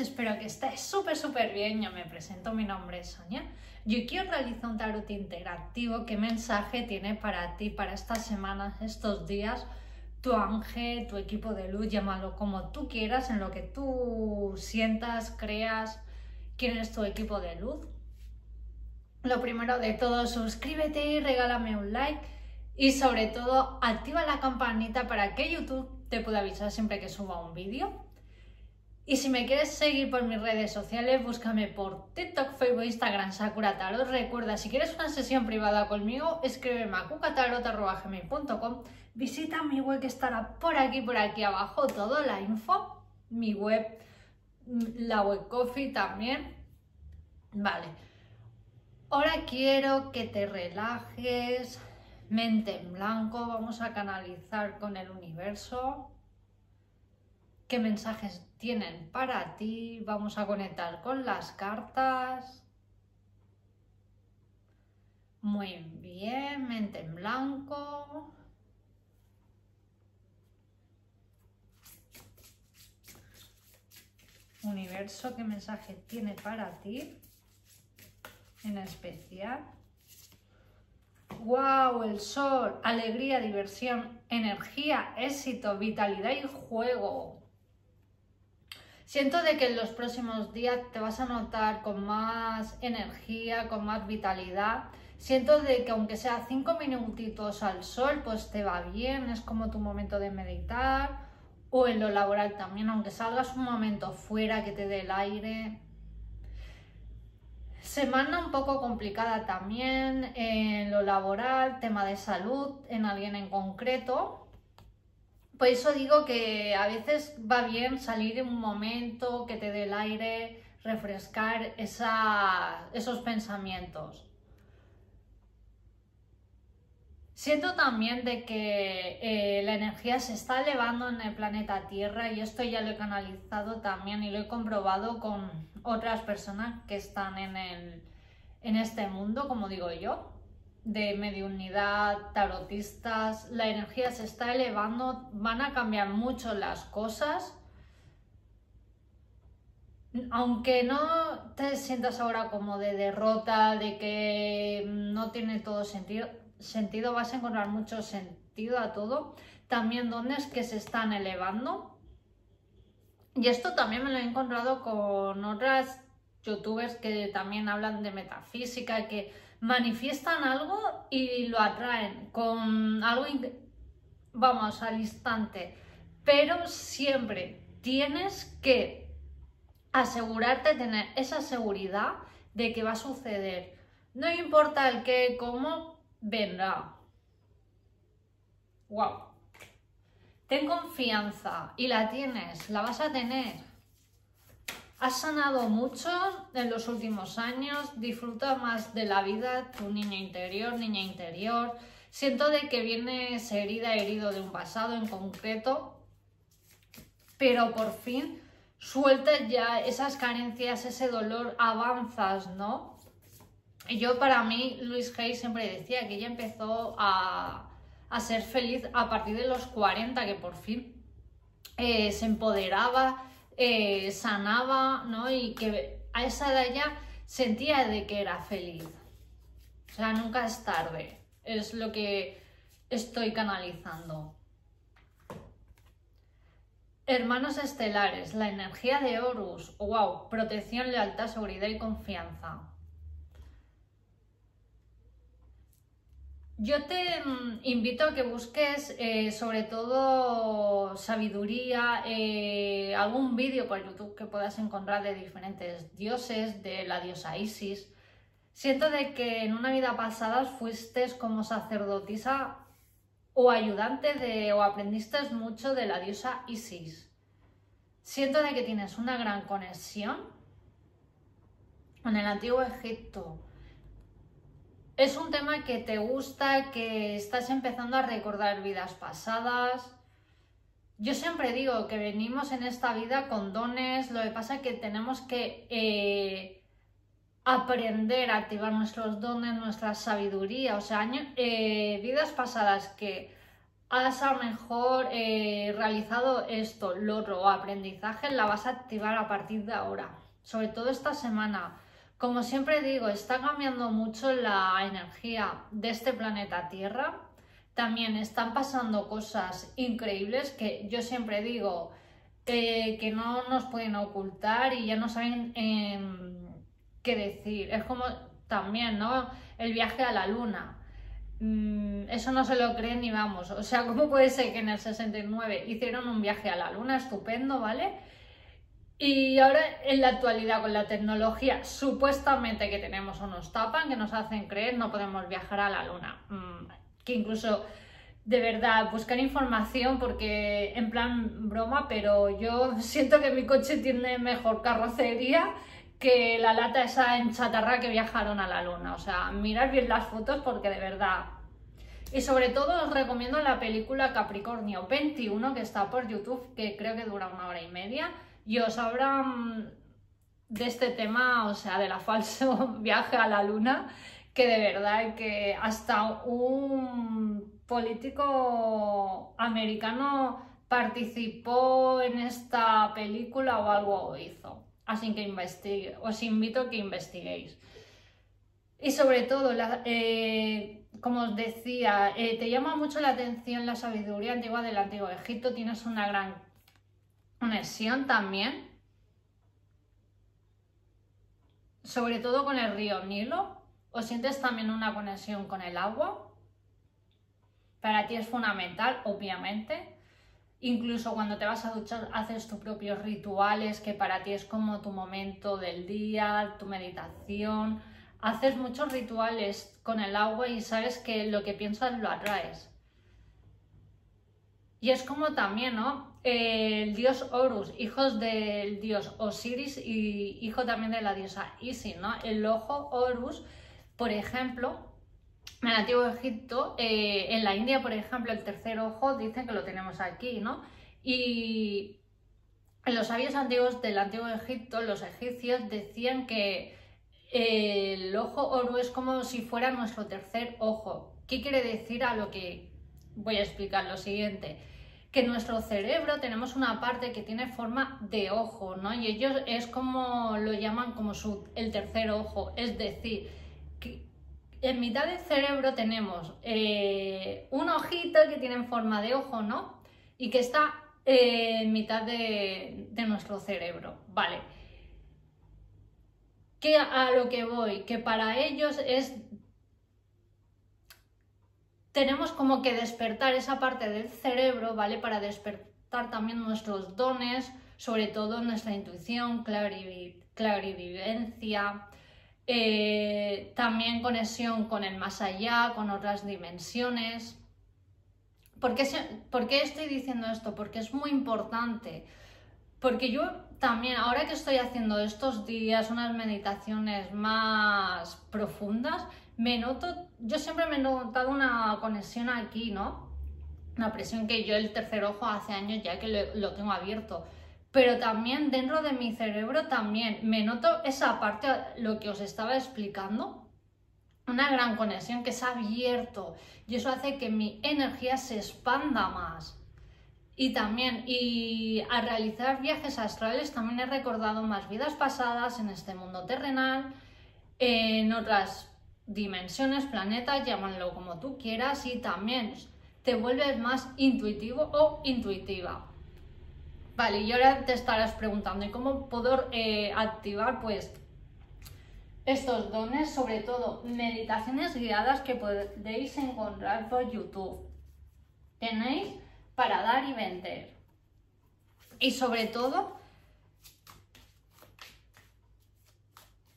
espero que estés súper bien. Yo me presento, mi nombre es Sonia. Yo quiero realizar un tarot interactivo. ¿Qué mensaje tienes para ti, para estas semanas, estos días? Tu ángel, tu equipo de luz, llámalo como tú quieras, en lo que tú sientas, creas. ¿Quién es tu equipo de luz? Lo primero de todo, suscríbete y regálame un like. Y sobre todo, activa la campanita para que YouTube te pueda avisar siempre que suba un vídeo. Y si me quieres seguir por mis redes sociales, búscame por TikTok, Facebook, Instagram, Sakura Tarot. Recuerda, si quieres una sesión privada conmigo, escríbeme a cucatarot@gmail.com. Visita mi web, que estará por aquí abajo, toda la info. Mi web, la web Ko-fi también. Vale. Ahora quiero que te relajes, mente en blanco, vamos a canalizar con el universo. ¿Qué mensajes tienen para ti? Vamos a conectar con las cartas. Muy bien, mente en blanco. Universo, ¿qué mensaje tiene para ti en especial? ¡Wow! El sol, alegría, diversión, energía, éxito, vitalidad y juego. Siento de que en los próximos días te vas a notar con más energía, con más vitalidad. Siento de que aunque sea 5 minutitos al sol, pues te va bien, es como tu momento de meditar. O en lo laboral también, aunque salgas un momento fuera, que te dé el aire. Semana un poco complicada también en lo laboral, tema de salud, en alguien en concreto. Por eso digo que a veces va bien salir en un momento, que te dé el aire, refrescar esos pensamientos. Siento también de que la energía se está elevando en el planeta Tierra, y esto ya lo he canalizado también y lo he comprobado con otras personas que están en este mundo, como digo yo, de mediunidad, tarotistas. La energía se está elevando, van a cambiar mucho las cosas. Aunque no te sientas ahora como de derrota, de que no tiene todo sentido, vas a encontrar mucho sentido a todo. También dones que se están elevando. Y esto también me lo he encontrado con otras youtubers que también hablan de metafísica, que manifiestan algo y lo atraen con algo, vamos, al instante. Pero siempre tienes que asegurarte, tener esa seguridad de que va a suceder. No importa el qué, cómo, vendrá. ¡Wow! Ten confianza, y la tienes, la vas a tener. Has sanado mucho en los últimos años, disfruta más de la vida, tu niño interior, niña interior. Siento de que vienes herida, herido de un pasado en concreto, pero por fin sueltas ya esas carencias, ese dolor, avanzas, ¿no? Y yo, para mí, Luis Gay siempre decía que ella empezó a ser feliz a partir de los 40, que por fin se empoderaba, sanaba, ¿no? Y que a esa edad ya sentía de que era feliz. O sea, nunca es tarde, es lo que estoy canalizando. Hermanos estelares, la energía de Horus. ¡Wow! Protección, lealtad, seguridad y confianza. Yo te invito a que busques sobre todo sabiduría, algún vídeo por YouTube que puedas encontrar de diferentes dioses, de la diosa Isis. Siento de que en una vida pasada fuiste como sacerdotisa o ayudante de, o aprendiste mucho de la diosa Isis. Siento de que tienes una gran conexión con el antiguo Egipto. Es un tema que te gusta, que estás empezando a recordar vidas pasadas. Yo siempre digo que venimos en esta vida con dones, lo que pasa es que tenemos que aprender a activar nuestros dones, nuestra sabiduría. O sea, vidas pasadas que has a lo mejor realizado esto, lo otro, o aprendizaje, la vas a activar a partir de ahora, sobre todo esta semana. Como siempre digo, está cambiando mucho la energía de este planeta Tierra. También están pasando cosas increíbles que yo siempre digo que no nos pueden ocultar y ya no saben qué decir. Es como también, ¿no? El viaje a la luna. Eso no se lo creen ni vamos. O sea, ¿cómo puede ser que en el 69 hicieron un viaje a la luna? Estupendo, ¿vale? Y ahora en la actualidad con la tecnología supuestamente que tenemos o nos tapan, que nos hacen creer no podemos viajar a la luna. Que incluso de verdad buscar información porque en plan broma, pero yo siento que mi coche tiene mejor carrocería que la lata esa en chatarra que viajaron a la luna. O sea, mirad bien las fotos porque de verdad. Y sobre todo os recomiendo la película Capricornio 21 que está por YouTube, que creo que dura 1 hora y media, y os hablan de este tema, o sea, de la falso viaje a la luna. Que de verdad que hasta un político americano participó en esta película o algo hizo. Así que investigue, os invito a que investiguéis. Y sobre todo, como os decía, te llama mucho la atención la sabiduría antigua del Antiguo Egipto. Tienes una gran conexión también. Sobre todo con el río Nilo. ¿O sientes también una conexión con el agua? Para ti es fundamental, obviamente. Incluso cuando te vas a duchar haces tus propios rituales, que para ti es como tu momento del día, tu meditación. Haces muchos rituales con el agua y sabes que lo que piensas lo atraes. Y es como también, ¿no? El dios Horus, hijos del dios Osiris y hijo también de la diosa Isis, ¿no? El ojo Horus. Por ejemplo, en el Antiguo Egipto, en la India, por ejemplo, el tercer ojo dicen que lo tenemos aquí, ¿no? Y en los sabios antiguos del Antiguo Egipto, los egipcios decían que el ojo Horus es como si fuera nuestro tercer ojo. ¿Qué quiere decir? A lo que voy a explicar lo siguiente. Que en nuestro cerebro tenemos una parte que tiene forma de ojo, ¿no? Y ellos es como lo llaman como el tercer ojo, es decir... En mitad del cerebro tenemos un ojito que tiene en forma de ojo, ¿no? Y que está en mitad de nuestro cerebro, ¿vale? Que a lo que voy, que para ellos es... Tenemos como que despertar esa parte del cerebro, ¿vale? Para despertar también nuestros dones, sobre todo nuestra intuición, clarividencia... también conexión con el más allá, con otras dimensiones. ¿Por qué estoy diciendo esto? Porque es muy importante. Porque yo también, ahora que estoy haciendo estos días unas meditaciones más profundas, yo siempre me he notado una conexión aquí, ¿no? Una presión que yo el tercer ojo hace años ya que lo tengo abierto. Pero también dentro de mi cerebro también me noto esa parte, lo que os estaba explicando, una gran conexión que se ha abierto y eso hace que mi energía se expanda más. Y también, al realizar viajes astrales también he recordado más vidas pasadas en este mundo terrenal, en otras dimensiones, planetas, llámanlo como tú quieras, y también te vuelves más intuitivo o intuitiva. Vale, y ahora te estarás preguntando, ¿y cómo puedo activar pues estos dones? Sobre todo, meditaciones guiadas que podéis encontrar por YouTube. Tenéis para dar y vender. Y sobre todo,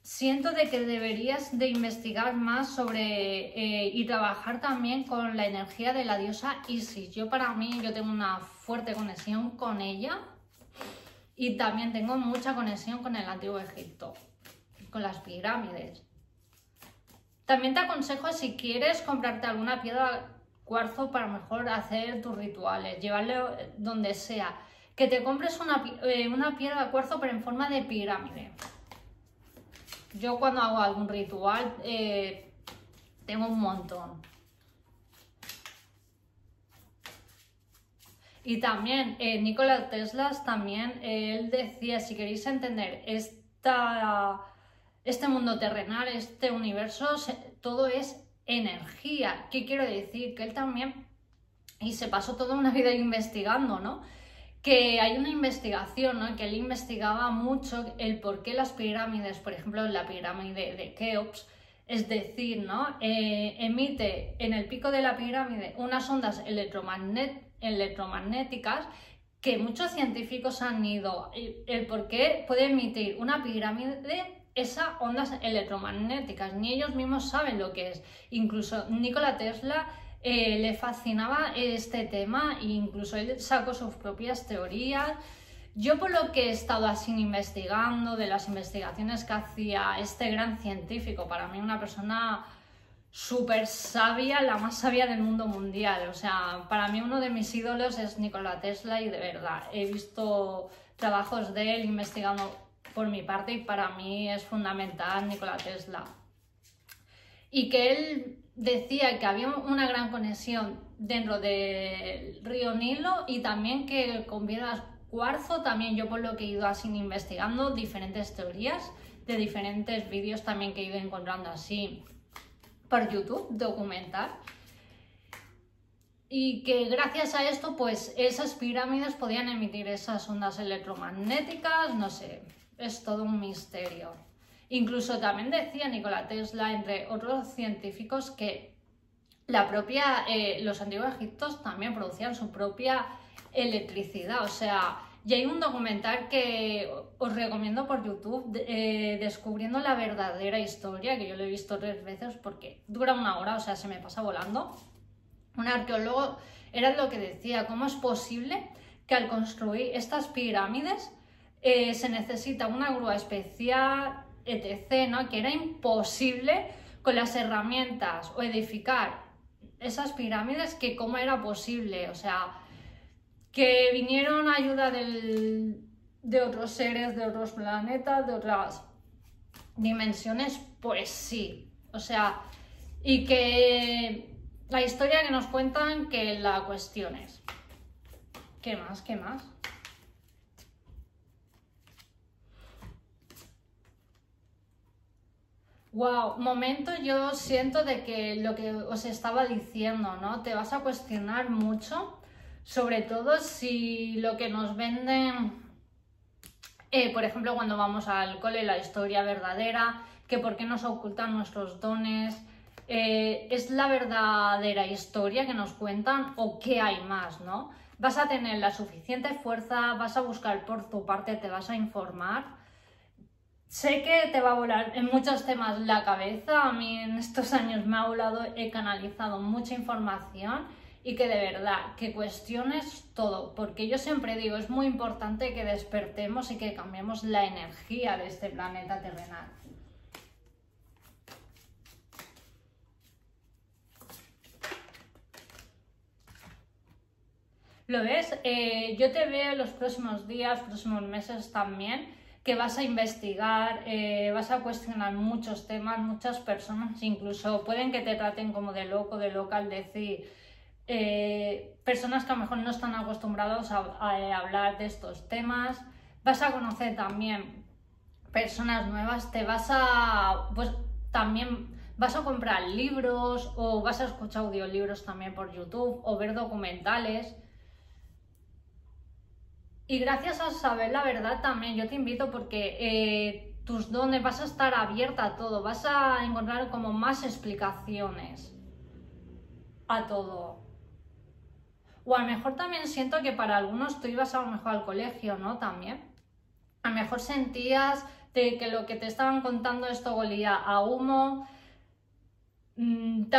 siento de que deberías de investigar más sobre y trabajar también con la energía de la diosa Isis. Yo tengo una fuerte conexión con ella y también tengo mucha conexión con el Antiguo Egipto, con las pirámides. También te aconsejo, si quieres, comprarte alguna piedra cuarzo para mejor hacer tus rituales, llevarlo donde sea. Que te compres una piedra cuarzo pero en forma de pirámide. Yo cuando hago algún ritual tengo un montón. Y también Nikola Tesla, también él decía, si queréis entender este mundo terrenal, este universo, todo es energía. ¿Qué quiero decir? Que él también, y se pasó toda una vida investigando, ¿no? Que hay una investigación, ¿no? Que él investigaba mucho el por qué las pirámides, por ejemplo, la pirámide de Keops, es decir, ¿no? Emite en el pico de la pirámide unas ondas electromagnéticas que muchos científicos han ido. El por qué puede emitir una pirámide esas ondas electromagnéticas, ni ellos mismos saben lo que es. Incluso Nikola Tesla le fascinaba este tema e incluso él sacó sus propias teorías. Yo, por lo que he estado así investigando, de las investigaciones que hacía este gran científico, para mí una persona súper sabia, la más sabia del mundo mundial, o sea, para mí uno de mis ídolos es Nikola Tesla, y de verdad he visto trabajos de él investigando por mi parte, y para mí es fundamental Nikola Tesla. Y que él decía que había una gran conexión dentro del río Nilo, y también que con piedras cuarzo, también yo, por lo que he ido así investigando diferentes teorías de diferentes vídeos también que he ido encontrando así por YouTube, documental. Y que gracias a esto, pues esas pirámides podían emitir esas ondas electromagnéticas, no sé, es todo un misterio. Incluso también decía Nikola Tesla, entre otros científicos, que la propia, los antiguos egipcios también producían su propia electricidad. O sea, y hay un documental que os recomiendo por YouTube, Descubriendo la verdadera historia, que yo lo he visto 3 veces porque dura 1 hora, o sea, se me pasa volando. Un arqueólogo era lo que decía, ¿cómo es posible que al construir estas pirámides se necesita una grúa especial, etc., ¿no? Que era imposible con las herramientas o edificar esas pirámides, que cómo era posible, o sea, que vinieron a ayuda de otros seres, de otros planetas, de otras dimensiones, pues sí, o sea, y que la historia que nos cuentan, que la cuestión es, ¿qué más? ¿Qué más? Wow, momento yo siento de que lo que os estaba diciendo, ¿no? Te vas a cuestionar mucho, sobre todo si lo que nos venden, por ejemplo, cuando vamos al cole, la historia verdadera, que por qué nos ocultan nuestros dones, es la verdadera historia que nos cuentan o qué hay más, ¿no? Vas a tener la suficiente fuerza, vas a buscar por tu parte, te vas a informar. Sé que te va a volar en muchos temas la cabeza, a mí en estos años me ha volado, he canalizado mucha información, y que de verdad, que cuestiones todo, porque yo siempre digo, es muy importante que despertemos y que cambiemos la energía de este planeta terrenal. ¿Lo ves? Yo te veo los próximos días, próximos meses también, que vas a investigar, vas a cuestionar muchos temas, muchas personas, incluso pueden que te traten como de loco, de loca, al decir, personas que a lo mejor no están acostumbrados a hablar de estos temas. Vas a conocer también personas nuevas, te vas a, pues también vas a comprar libros, o vas a escuchar audiolibros también por YouTube, o ver documentales. Y gracias a saber la verdad también, yo te invito, porque tus dones, vas a estar abierta a todo, vas a encontrar como más explicaciones a todo. O a lo mejor también siento que para algunos tú ibas a lo mejor al colegio, ¿no? También. A lo mejor sentías de que lo que te estaban contando esto olía a humo.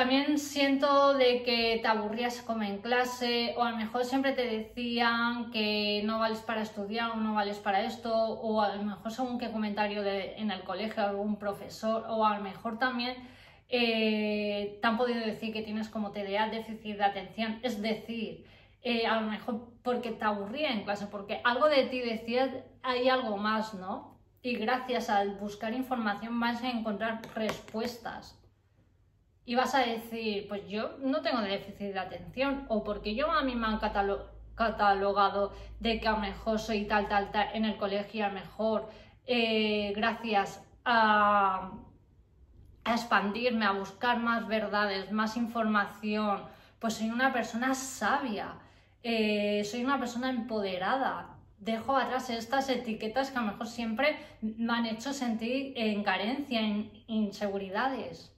También siento de que te aburrías como en clase, o a lo mejor siempre te decían que no vales para estudiar, o no vales para esto, o a lo mejor según qué comentario en el colegio, algún profesor, o a lo mejor también te han podido decir que tienes como TDA, déficit de atención, es decir, a lo mejor porque te aburría en clase, porque algo de ti decías, hay algo más, ¿no? Y gracias al buscar información vas a encontrar respuestas. Y vas a decir, pues yo no tengo déficit de atención, o porque yo a mí me han catalogado de que a lo mejor soy tal, tal, tal en el colegio, a lo mejor gracias a expandirme, a buscar más verdades, más información, pues soy una persona sabia, soy una persona empoderada. Dejo atrás estas etiquetas que a lo mejor siempre me han hecho sentir en carencia, en inseguridades.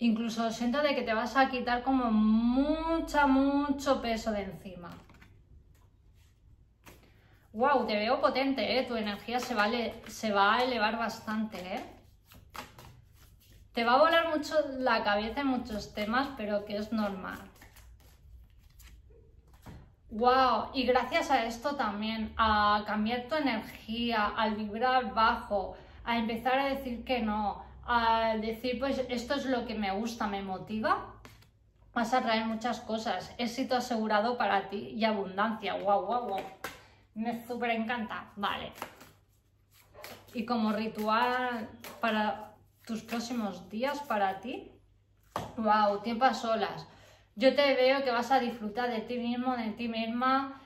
Incluso siento de que te vas a quitar como mucho peso de encima. Wow, te veo potente, ¿eh? Tu energía se va a elevar bastante, ¿eh? Te va a volar mucho la cabeza en muchos temas, pero que es normal. Wow, y gracias a esto también, a cambiar tu energía, al vibrar bajo, a empezar a decir que no, a decir pues esto es lo que me gusta, me motiva, vas a traer muchas cosas, éxito asegurado para ti y abundancia. Wow, wow, wow, me súper encanta. Vale, y como ritual para tus próximos días, para ti, wow, tiempo a solas. Yo te veo que vas a disfrutar de ti mismo, de ti misma,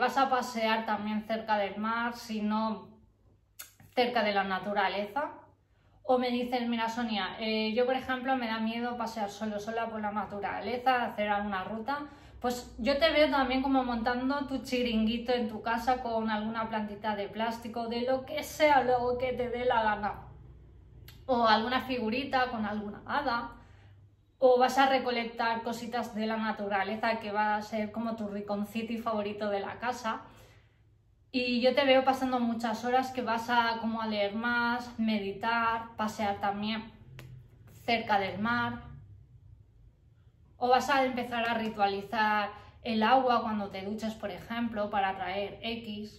vas a pasear también cerca del mar, si no cerca de la naturaleza. O me dicen, mira Sonia, yo por ejemplo me da miedo pasear sola por la naturaleza, hacer alguna ruta. Pues yo te veo también como montando tu chiringuito en tu casa con alguna plantita de plástico, de lo que sea, luego que te dé la gana. O alguna figurita con alguna hada. O vas a recolectar cositas de la naturaleza que va a ser como tu rinconcito favorito de la casa. Y yo te veo pasando muchas horas que vas a como a leer más, meditar, pasear también cerca del mar. O vas a empezar a ritualizar el agua cuando te duches, por ejemplo, para atraer X.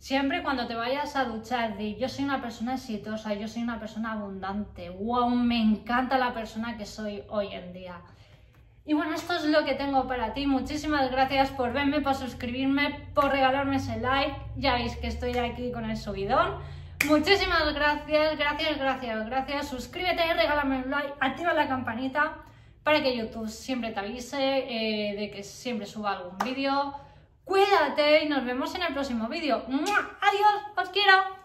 Siempre cuando te vayas a duchar, di, yo soy una persona exitosa, yo soy una persona abundante. ¡Wow! Me encanta la persona que soy hoy en día. Y bueno, esto es lo que tengo para ti. Muchísimas gracias por verme, por suscribirme, por regalarme ese like. Ya veis que estoy aquí con el subidón. Muchísimas gracias, gracias. Suscríbete, regálame un like, activa la campanita para que YouTube siempre te avise de que siempre suba algún vídeo. Cuídate y nos vemos en el próximo vídeo. ¡Adiós! ¡Os quiero!